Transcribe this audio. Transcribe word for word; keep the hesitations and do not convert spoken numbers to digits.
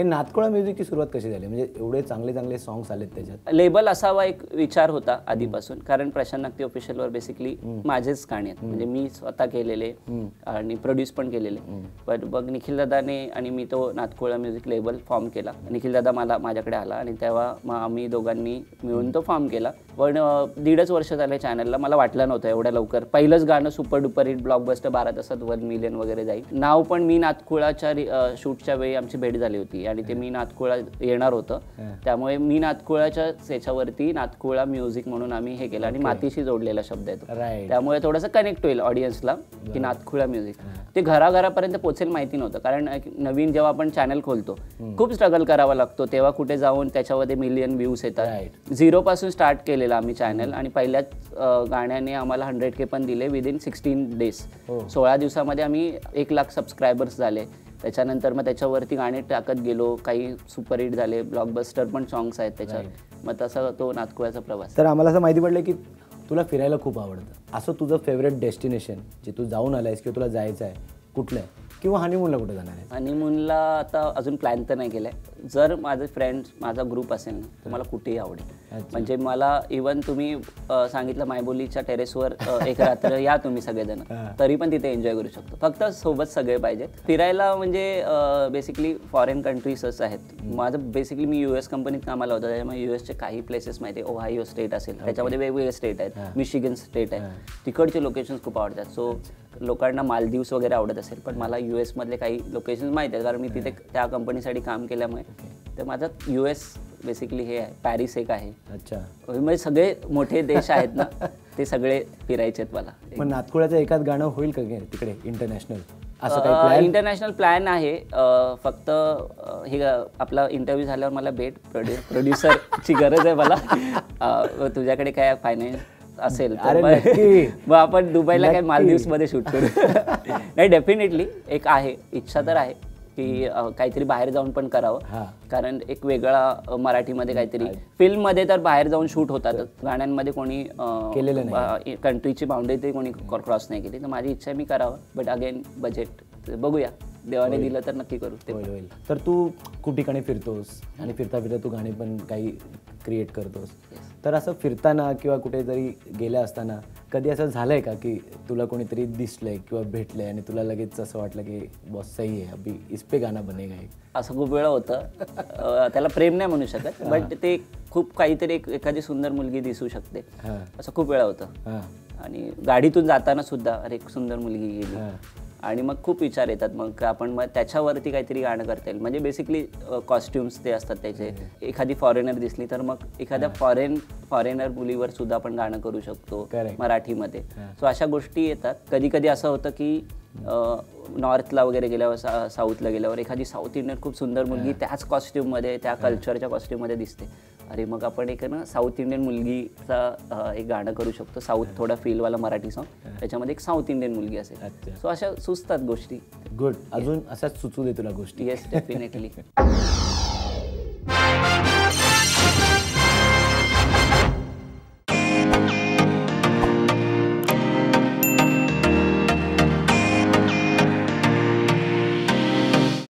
हे नादखुळा म्युझिकची सुरुवात कशी झाली? म्हणजे एवढे चांगले चांगले सॉंग्स आलेत त्याच्यात. लेबल असावा एक विचार होता आधीपासून, कारण प्रशांत नागती ऑफिशियलवर बेसिकली माझेच गाणे आहेत, म्हणजे मी स्वतः केलेले आणि प्रोड्यूस पण केलेले. पण मग निखिल दादाने आणि मी तो नादखुळा म्युझिक लेबल फॉर्म केला. निखिल दादा मला माझ्याकडे आला आणि तेव्हा मग आम्ही दोघांनी मिळून तो फॉर्म केला. पण दीडच वर्ष झाले चॅनलला, मला वाटलं नव्हतं एवढ्या लवकर पहिलंच गाणं सुपर डुपर हिट ब्लॉकबस्टर बारा तासात वन मिलियन वगैरे जाईल. नाव पण मी नादखुळाच्या शूटच्या वेळी आमची भेट झाली होती आणि ते मी नादखुळा येणार होतं, त्यामुळे मी नादखुळाच्या त्याच्यावरती नादखुळा म्युझिक म्हणून आम्ही हे केलं. आणि मातीशी जोडलेला शब्द येतो, त्यामुळे थोडंसं कनेक्ट होईल ऑडियन्सला की नादखुळा म्युझिक. ते घराघरापर्यंत पोचेल माहिती नव्हतं, कारण नवीन जेव्हा आपण चॅनल खोलतो खूप स्ट्रगल करावा लागतो, तेव्हा कुठे जाऊन त्याच्यामध्ये मिलियन व्ह्यूज येतात. झिरोपासून स्टार्ट केलेला आम्ही चॅनल आणि पहिल्याच गाण्याने आम्हाला हंड्रेड के पण दिले विदिन सिक्स्टीन डेज. सोळा दिवसामध्ये आम्ही एक लाख सबस्क्रायबर्स झाले. त्याच्यानंतर मग त्याच्यावरती गाणे टाकत गेलो, काही सुपरहिट झाले, ब्लॉकबस्टर पण सॉंग्स आहेत त्याच्यात. मग तसा तो नादखुळाचा प्रवास. तर आम्हाला असं माहिती पडलं की तुला फिरायला खूप आवडतं, असं तुझं फेवरेट डेस्टिनेशन जे तू जाऊन आलायस किंवा तुला जायचं आहे कुठलं, किंवा हनीमूनला कुठे जाणार आहे? हनीमूनला आता अजून प्लॅन तर नाही केला आहे. जर माझे फ्रेंड्स माझा ग्रुप असेल ना तर मला कुठेही आवडेल. म्हणजे मला इवन तुम्ही सांगितलं मायबोलीच्या टेरेसवर एक रात्र या तुम्ही सगळेजण, तरी पण तिथे एन्जॉय करू शकतो. फक्त सोबत सगळे पाहिजेत. फिरायला म्हणजे बेसिकली फॉरेन कंट्रीजच आहेत. माझं बेसिकली मी यू एस कंपनीत कामाला होतं, त्याच्यामुळे यू एसचे काही प्लेसेस माहिती आहे. ओहायो स्टेट असेल, त्याच्यामध्ये वेगवेगळे स्टेट आहेत, मिशिगन स्टेट आहे, तिकडचे लोकेशन्स खूप आवडतात. सो लोकांना मालदीव्स वगैरे आवडत असेल, पण मला यू एसमधले काही लोकेशन्स माहीत आहेत कारण मी तिथे त्या कंपनीसाठी काम केल्यामुळे. तर माझा यू एस बेसिकली हे आहे, पॅरिस एक आहे. अच्छा, म्हणजे सगळे मोठे देश आहेत ना ते सगळे फिरायचे आहेत मला. पण नादखुळाचं एकाच गाणं होईल का तिकडे इंटरनॅशनल? इंटरनॅशनल प्लॅन आहे, फक्त हे आपला इंटरव्ह्यू झाल्यावर मला भेट, प्रोड्यु प्रोड्युसरची गरज आहे मला. तुझ्याकडे काय फायनान्स असेल मग आपण दुबईला काय मालदीव्स मध्ये शूट करू. नाही, डेफिनेटली एक आहे इच्छा तर आहे की काहीतरी बाहेर जाऊन पण करावं, कारण एक वेगळा मराठीमध्ये काहीतरी. फिल्ममध्ये तर बाहेर जाऊन शूट होतातच, गाण्यांमध्ये कोणी केलेलं नाही, कंट्रीची बाउंड्री तरी कोणी क्रॉस नाही केली. तर माझी इच्छा आहे मी करावं, बट अगेन बजेट बघूया, देवाने दिलं तर नक्की करू. ते होईल. तर तू खूप ठिकाणी फिरतोस आणि फिरता फिरता तू गाणी पण काही क्रिएट करतोस. तर असं फिरताना किंवा कुठेतरी गेल्या असताना कधी असं झालं आहे का की तुला कोणीतरी दिसलं आहे किंवा भेटलं आहे आणि तुला लगेच असं वाटलं की बॉस सही आहे, अभी इस पे गाणं बनेगा? असं खूप वेळा होतं. त्याला प्रेम नाही म्हणू शकत, बट ते खूप काहीतरी एक एखादी सुंदर मुलगी दिसू शकते, असं खूप वेळा होतं. आणि गाडीतून जाताना सुद्धा अरे एक सुंदर मुलगी गेली, आणि मग खूप विचार येतात. मग आपण मग त्याच्यावरती काहीतरी गाणं करता येईल. म्हणजे बेसिकली कॉस्ट्युम्स ते असतात त्याचे. एखादी फॉरेनर दिसली तर मग एखाद्या फॉरेन फॉरेनर मुलीवर सुद्धा आपण गाणं करू शकतो मराठीमध्ये. सो अशा गोष्टी येतात. कधी कधी असं होतं की नॉर्थला वगैरे गेल्यावर, सा साऊथला गेल्यावर एखादी साऊथ इंडियन खूप सुंदर मुलगी त्याच कॉस्ट्यूममध्ये, त्या कल्चरच्या कॉस्ट्यूममध्ये दिसते. अरे मग आपण एक ना साऊथ इंडियन मुलगीचा एक गाणं करू शकतो, साऊथ थोडा फीलवाला मराठी सॉन्ग, त्याच्यामध्ये एक साऊथ इंडियन मुलगी असेल. सो अशा सुचतात गोष्टी. गुड. अजून अशाच सुचू दे तुला गोष्टी. Yes, definitely.